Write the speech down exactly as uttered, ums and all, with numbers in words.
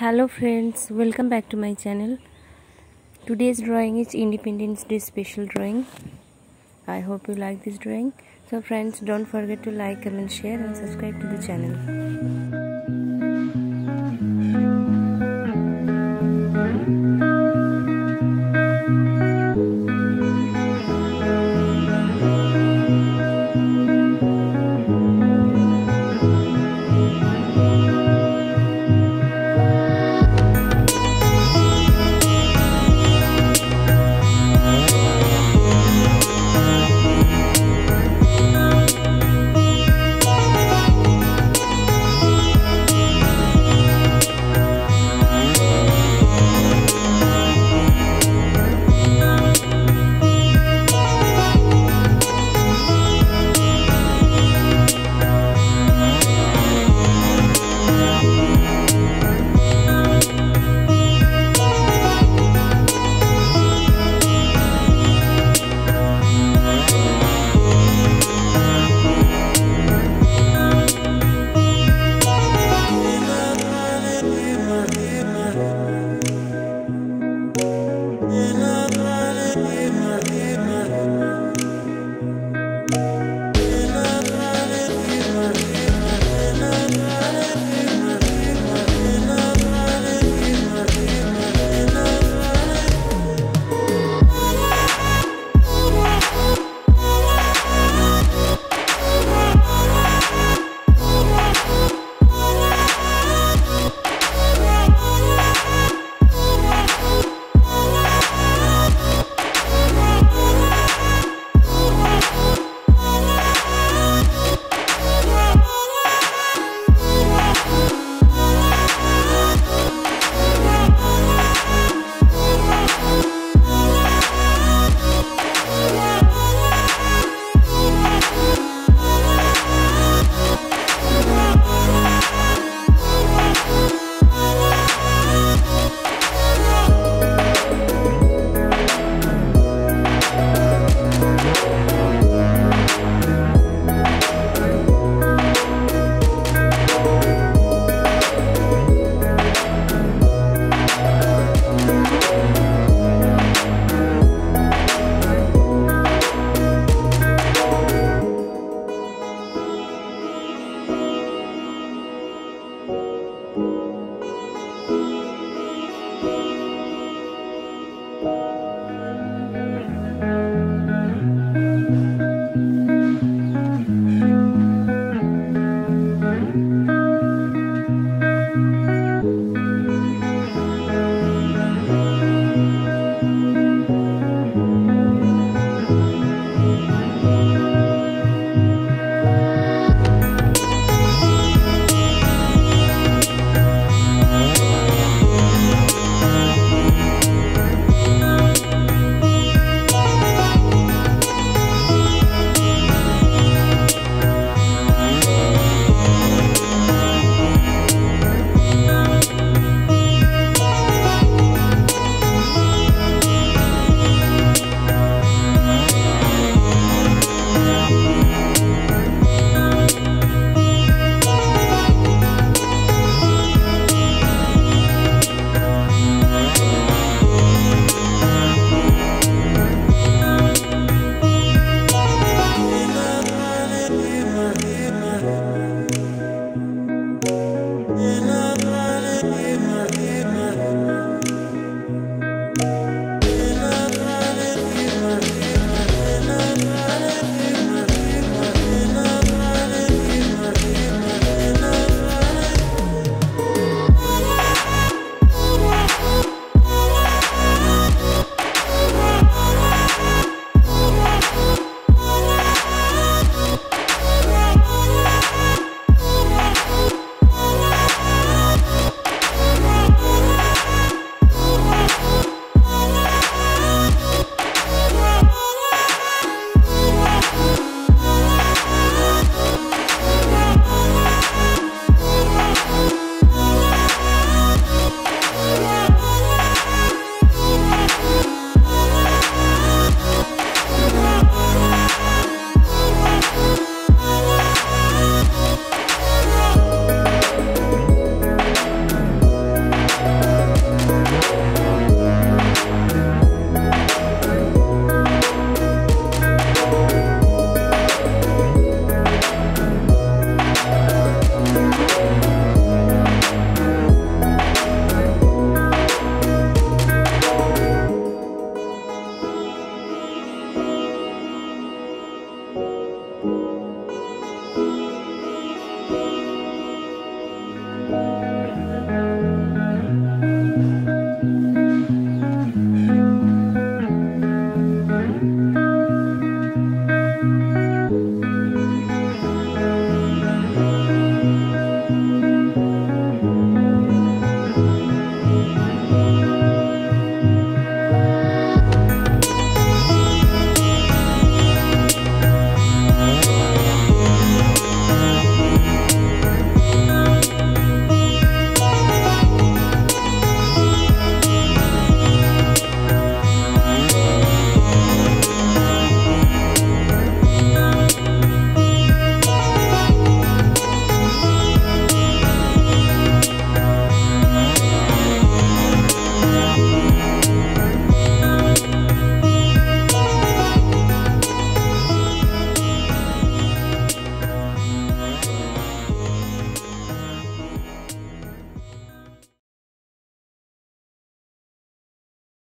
Hello friends, welcome back to my channel. Today's drawing is Independence Day special drawing. I hope you like this drawing. So friends, don't forget to like, comment, share and subscribe to the channel.